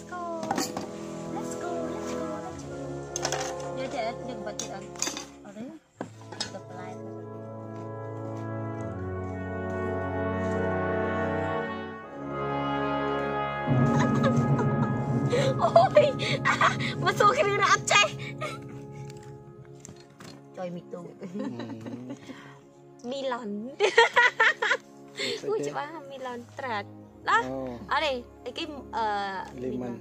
Let's go. Dia ada yang batiran. Ada ya? Kita pelai. Oi, masuk ke dalam aceh. Coy mitung. Milon. Ui, coba Milon terat. Đó, ở đây cái lemon,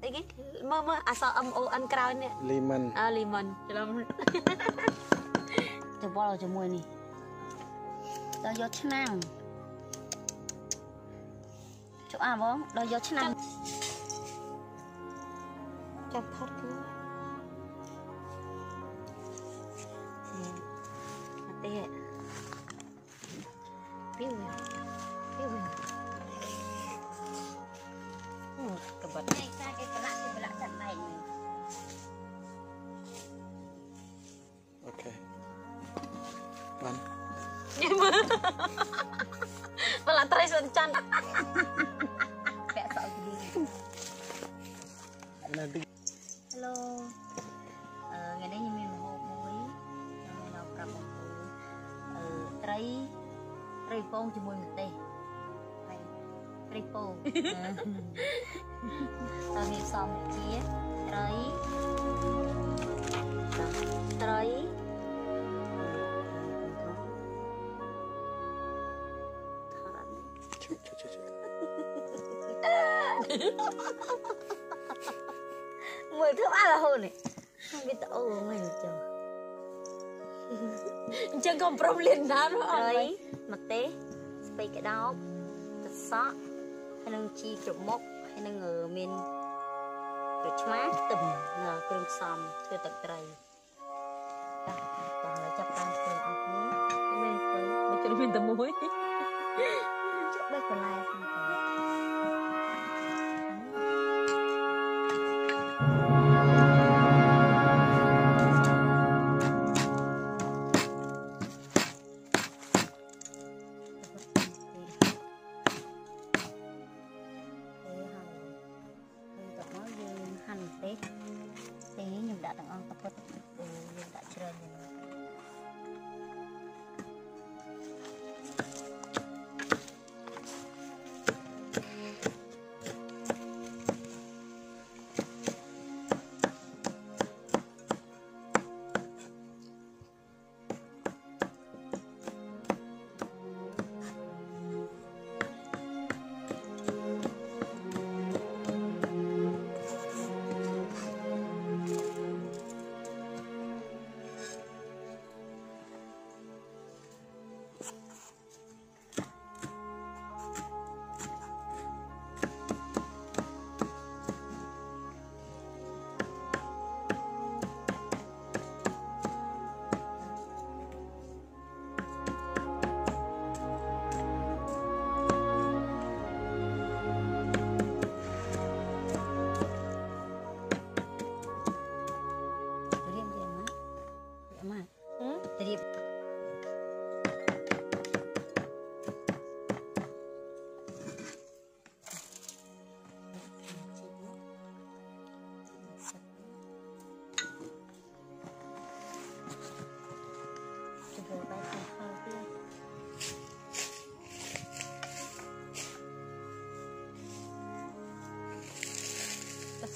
cái mơ sao âm ô ăn cay này. Lemon. À lemon, lemon. Chụp bao giờ chụp mui nè. Đôi gió chăn nang. Chụp à bố, đôi gió chăn nang. Chặt thắt cứ. Tê. Piu. Piu. Kebat. Saya kelak tak main. Okay. Pan. Pelak terus encan. Besok begini. Nanti. Hello. Ngày nay mình làm hộp muối, mình làm cà bông muối, trei phong cho muối mình tê. Triple. Tao nghe xong chia Trấy Mười thứ ba là hồn này. Không biết tao ồ mày chồng. Chẳng còn problem nào nữa. Trấy, mật tế, space cái đó, thật sọ. Hãy subscribe cho kênh Ghiền Mì Gõ để không bỏ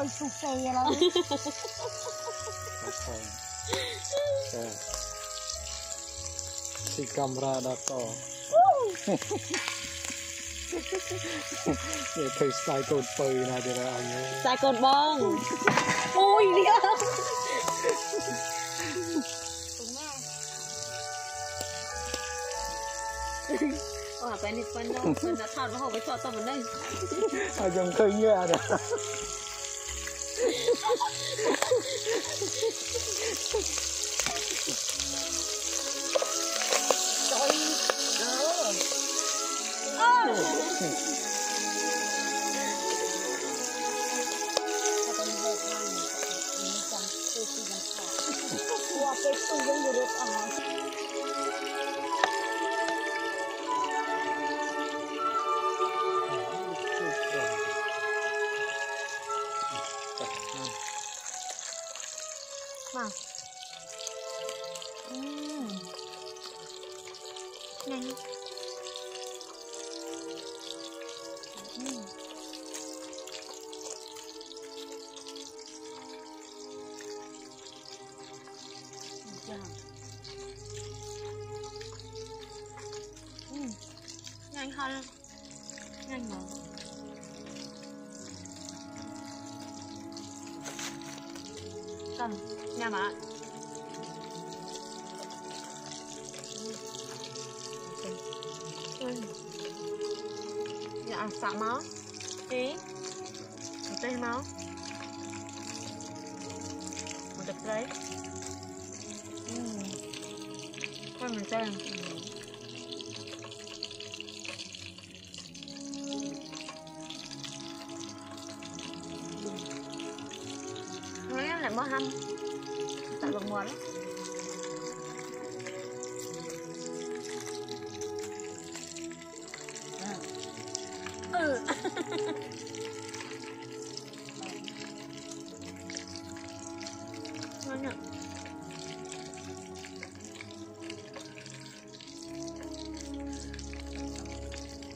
Soy sucede la vez. Si cambrada todo. ទៅស្ដាយកូនពៅណាទៀតអញស្ដាយកូនបងអូយនេះអូបែរនេះប៉ុណ្ណឹងមិនដល់ថតមកហូបវាថតទៅមិននេះអញ្ចឹងឃើញទេអត់nhanh hơn nhanh hơn cầm nha bạn dạ xả máu tí một tay máu một đập đấy quay mình xem mỡ hâm tại bậc mùa đó ngon nhở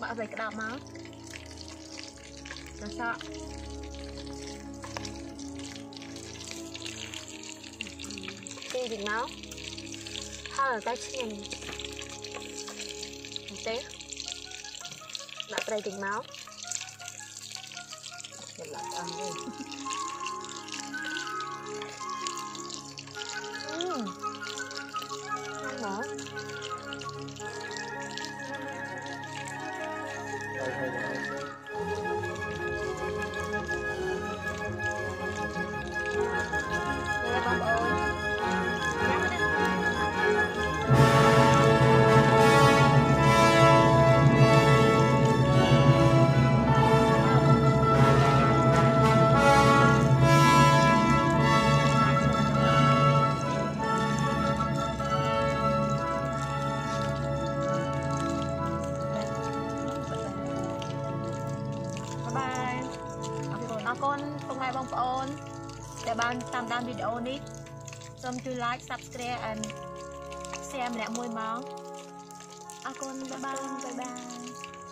bạ về cái đạp máu là sao gì máu ha là cái gì thế là đây gì máu là ăn đi ăn ngon video này, xong chú like, subscribe and share mẹ môi máu. À con bye bye.